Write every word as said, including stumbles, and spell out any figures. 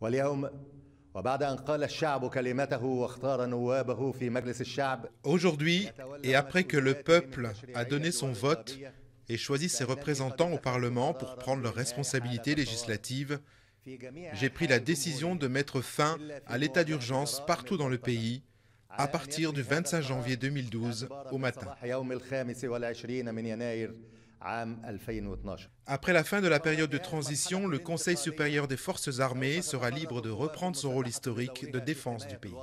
واليوم Aujourd'hui, et après que le peuple a donné son vote et choisi ses représentants au Parlement pour prendre leurs responsabilités législatives, j'ai pris la décision de mettre fin à l'état d'urgence partout dans le pays à partir du vingt-cinq janvier deux mille douze au matin. Après la fin de la période de transition, le Conseil supérieur des forces armées sera libre de reprendre son rôle historique de défense du pays.